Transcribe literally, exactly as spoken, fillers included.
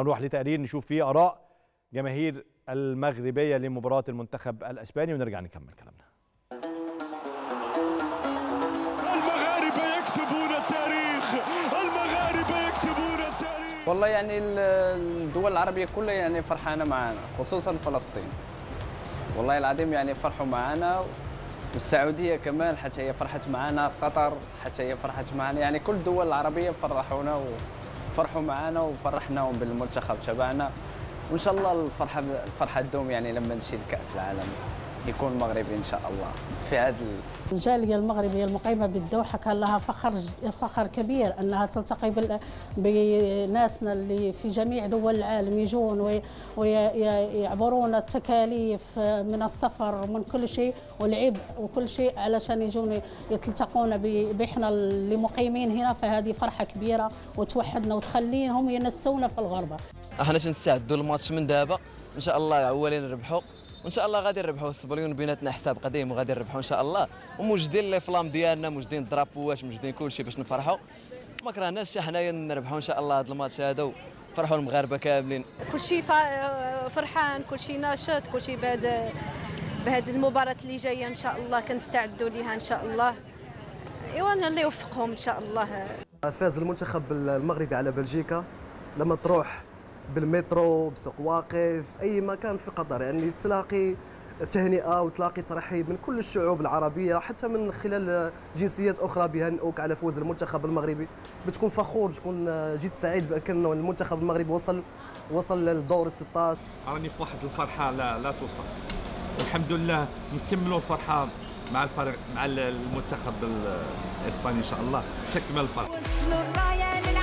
هنروح لتقرير نشوف فيه آراء جماهير المغربية لمباراة المنتخب الأسباني ونرجع نكمل كلامنا. المغاربة يكتبون التاريخ، المغاربة يكتبون التاريخ. والله يعني الدول العربية كلها يعني فرحانة معانا، خصوصا فلسطين. والله العظيم يعني فرحوا معانا، والسعودية كمان حتى هي فرحت معانا، قطر حتى هي فرحت معانا، يعني كل الدول العربية فرحونا و فرحوا معانا وفرحناهم بالمنتخب تبعنا، وان شاء الله الفرحه الفرحه تدوم يعني لما نمشي لكاس العالم يكون مغربي ان شاء الله. في هذا الجاليه المغربيه المقيمه بالدوحه كان لها فخر فخر كبير انها تلتقي بناسنا اللي في جميع دول العالم يجون ويعبرون التكاليف من السفر ومن كل شيء والعبء وكل شيء علشان يجون يلتقون بحنا اللي مقيمين هنا، فهذه فرحه كبيره وتوحدنا وتخليهم ينسونا في الغربه. احنا تنستعدوا الماتش من دابا ان شاء الله، اولين نربحوا وان شاء الله غادي نربحوا. السبليون بيناتنا حساب قديم وغادي نربحوا ان شاء الله، وموجدين لي فلام ديالنا، موجدين الدرابوات، موجدين كلشي باش نفرحوا. ما كرهناش حنايا نربحوا ان شاء الله هذا الماتش هذا، وفرحوا المغاربه كاملين. كلشي فرحان، كلشي ناشط، كلشي بهذا بهذه المباراه اللي جايه ان شاء الله كنستعدوا ليها ان شاء الله. ايوا الله يوفقهم ان شاء الله. فاز المنتخب المغربي على بلجيكا، لما تروح بالمترو بسوق واقف اي مكان في قطر يعني تلاقي تهنئه وتلاقي ترحيب من كل الشعوب العربيه، حتى من خلال جنسيات اخرى بيهنئوك على فوز المنتخب المغربي، بتكون فخور، بتكون جد سعيد بان المنتخب المغربي وصل وصل للدور الستة عشر. راني في واحد الفرحه لا لا توصف، والحمد لله نكملوا الفرحه مع الفريق مع المنتخب الاسباني ان شاء الله تكمل الفرحه.